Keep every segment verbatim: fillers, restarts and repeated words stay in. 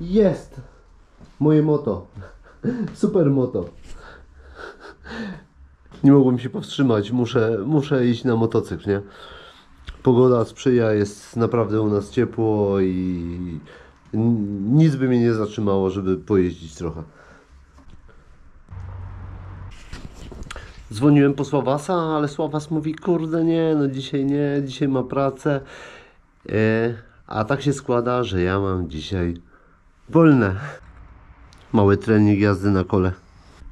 Jest! Moje moto. Super moto. Nie mogłem się powstrzymać. Muszę, muszę iść na motocykl, nie? Pogoda sprzyja, jest naprawdę u nas ciepło i nic by mnie nie zatrzymało, żeby pojeździć trochę. Dzwoniłem po Sławasa, ale Sławas mówi, kurde nie, no dzisiaj nie, dzisiaj ma pracę. E, a tak się składa, że ja mam dzisiaj wolne. Mały trening jazdy na kole.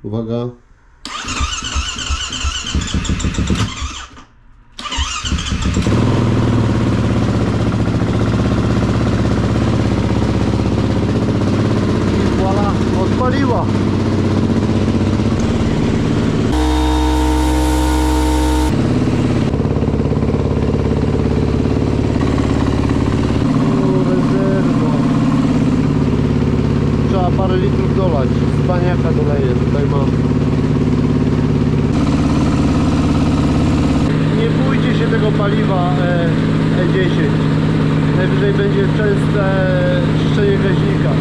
Uwaga. Parę litrów dolać, z baniaka doleję, tutaj mam. Nie bójcie się tego paliwa E dziesięć. Najwyżej będzie częste czyszczenie gaźnika.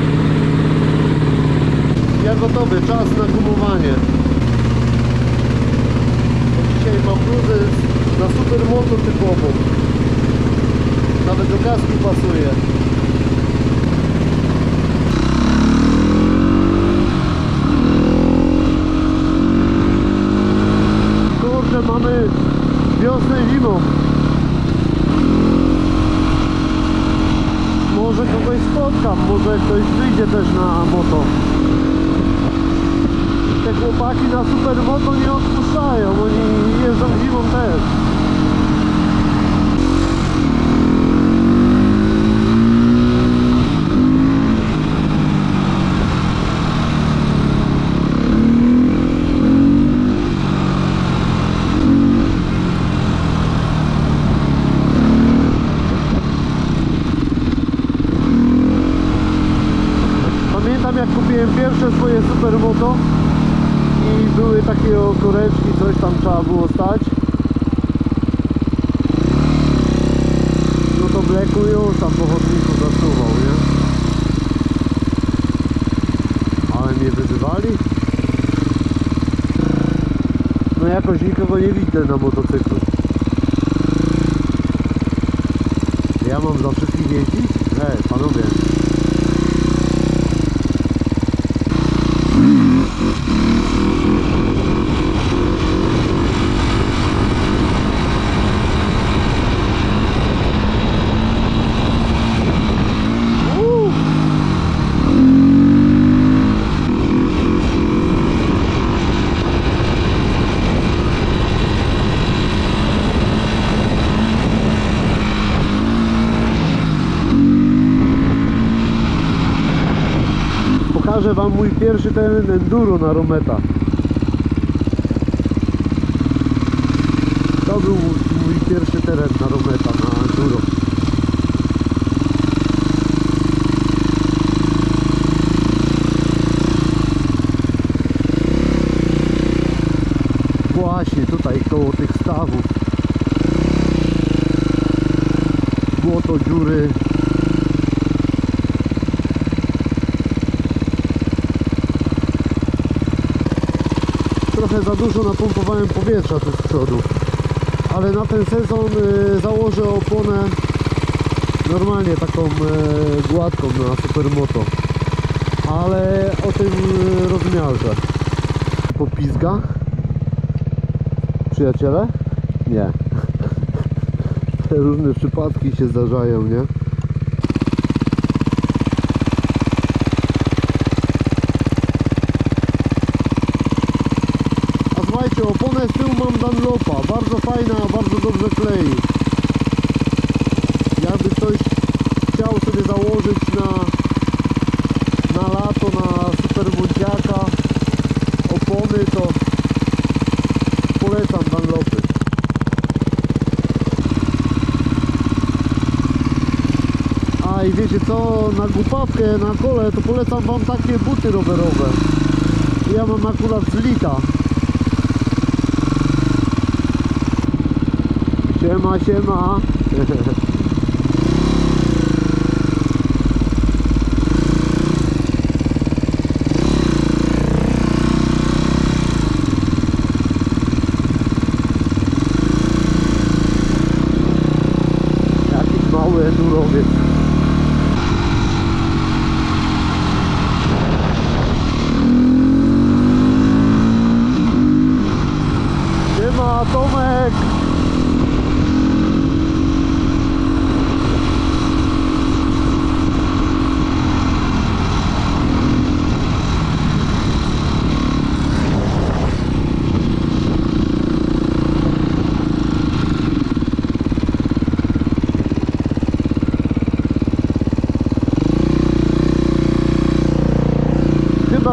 Ja gotowy, czas na gumowanie. Dzisiaj mam bluzę na supermoto typową. Nawet do kaski pasuje. Mamy wiosnę i zimą. Może kogoś spotkam, może ktoś wyjdzie też na moto. Te chłopaki na super moto nie odpuszczają, oni jeżdżą zimą też. Pierwsze swoje supermoto i były takie okoreczki, coś tam trzeba było stać. No to bleku już tam po chodniku zasuwał, nie? Ale mnie wyzywali. No jakoś nikogo nie widzę na motocyklu. Ja mam za wszystkich jeździć? Hej, panowie. Pokażę wam mój pierwszy ten enduro na Rometa. To był mój pierwszy teren na Rometa, na enduro. Właśnie tutaj koło tych stawów. Błoto, dziury. Trochę za dużo napompowałem powietrza tu z przodu, ale na ten sezon y, założę oponę normalnie taką y, gładką na supermoto, ale o tym y, rozmiarze. Po pizgach, przyjaciele? Nie. Różne przypadki się zdarzają, nie? Oponę z tyłu mam Dunlopa, bardzo fajna, bardzo dobrze klei. Jakby ktoś chciał sobie założyć na, na lato, na super młodziaka opony, to polecam Dunlopy. A i wiecie co, na głupawkę, na kole, to polecam wam takie buty rowerowe. Ja mam akurat z Lika. Siema, siema.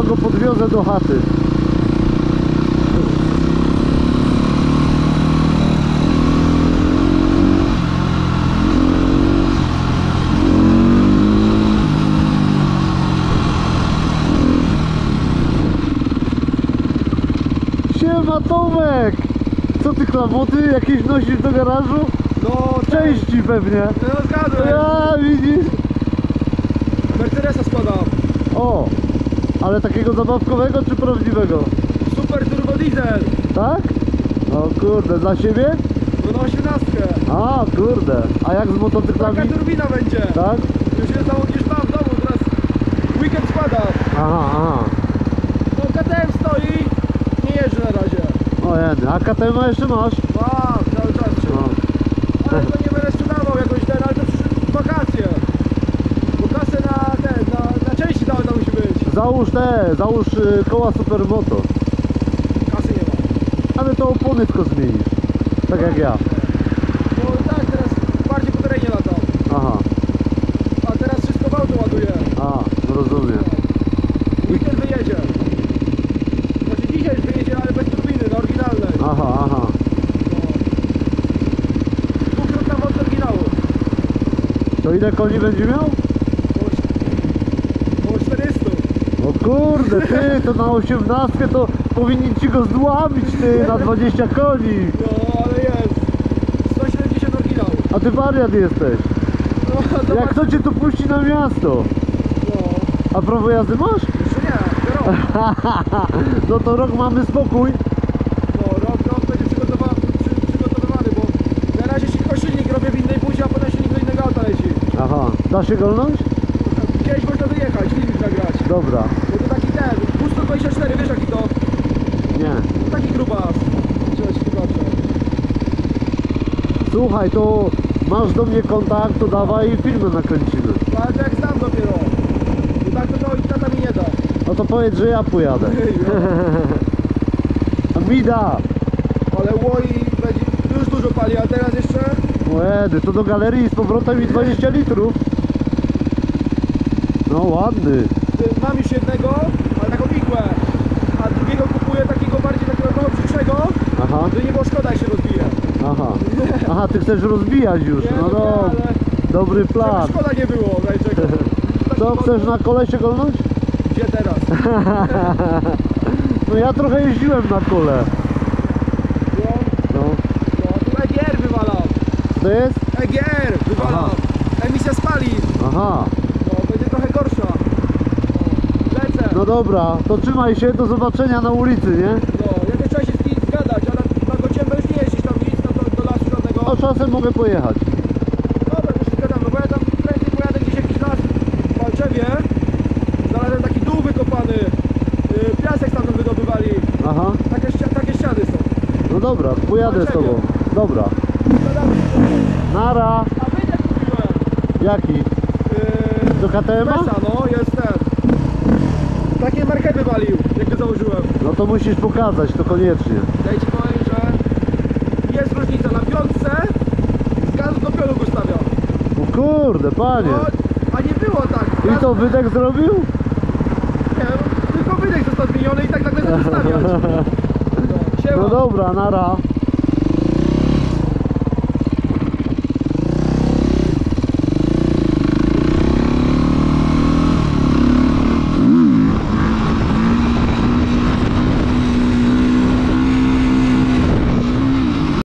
Sława go podwiozę do chaty. Siema Tomek! Co ty klamoty jakieś nosisz do garażu? No części pewnie. No zgadłem. Ja widzisz? Mercedesa składam. O! Ale takiego zabawkowego czy prawdziwego? Super turbo diesel. Tak? O kurde, dla siebie? No na osiemnastkę. A kurde, a jak z motocyklami? Taka turbina będzie. Tak? Już je załogisz tam w domu, teraz weekend składam. Aha, aha. No K T M stoi, nie jeżdżę na razie. O jedno, a K T M jeszcze masz? Mam, cały czas trzymam. Ale to nie będę sprzedawał jakoś ten, ale to przyszły wakacje. Bo kasę na ten, na, na części dałem, to musi być. Załóż te, załóż koła supermoto. Kasy nie ma. Ale to opony tylko zmienisz. Tak no, jak ja. No tak, teraz bardziej po terenie latam. Aha. A teraz wszystko w auto ładuje. A, rozumiem. No. Weekend wyjedzie. Znaczy dzisiaj już wyjedzie, ale bez turbiny, na oryginalnej. Aha, aha. To ile koni będzie miał? Około czterysta. O kurde, ty, to na osiemnastkę to powinni ci go zdławić, ty, na dwadzieścia koni. No, ale jest. sto siedemdziesiąt oryginał. A ty wariat jesteś. No, jak to cię tu puści na miasto? No. A prawo jazdy masz? Jeszcze nie, to rok. No to rok mamy spokój. No, rok, rok będzie przygotowany, przy, przygotowany, bo na razie się silnik robię w innej buzi, a potem silnik do innego auta leci. Aha, da się golnąć? Gdzieś można wyjechać, limit nagrać. Dobra. Bo to taki ten, dwadzieścia cztery, wiesz jaki to? Nie. To taki grubas. Słuchaj, to masz do mnie kontakt, to dawaj i filmy nakręcimy. Ale to jak znam dopiero. Bo tak to to tata mi nie da. No to powiedz, że ja pojadę. A mi da. Ale łoi już dużo pali, a teraz jeszcze? Łedy, to do galerii z powrotem i dwadzieścia litrów. No ładny. Mam już jednego, ale taką wikłę. A drugiego kupuję takiego bardziej takiego brzydszego. Aha. Żeby nie było szkoda, jak się rozbije. Aha. Aha, ty chcesz rozbijać już. Nie, no nie, no. Ale... Dobry plan. Żeby szkoda nie było. Co, chcesz na kolesie golnąć? Gdzie teraz? No ja trochę jeździłem na kole. To jest? E G R wywala. Emisja spali. Aha. No, będzie trochę gorsza. No, lecę. No dobra, to trzymaj się, do zobaczenia na ulicy, nie? No, ja trzeba się z kimś zgadać, ale na Gociębę już nie jeździsz tam nic, no to do lasu żadnego. No czasem mogę pojechać. Dobra, to się zgadam, no bo ja tam prędzej pojadę gdzieś jakiś las w Malczewie. Znalazłem taki dół wykopany. Yy, piasek tam wydobywali. Aha. Takie, takie ściany są. No dobra, pojadę z tobą. Dobra. Nara! A wydech kupiłem! Jaki? Yy, do K T M? Pesa, no, jest ten. Takie markety walił, jakie założyłem. No to musisz pokazać, to koniecznie. Daj ci powiem, że jest różnica na piątce z gazu do piorugu stawia. O kurde, panie! No, a nie było tak. Gaz... I to wydech zrobił? Nie, tylko wydech został zmieniony i tak nagle zaczął stawiać. No, no dobra, nara!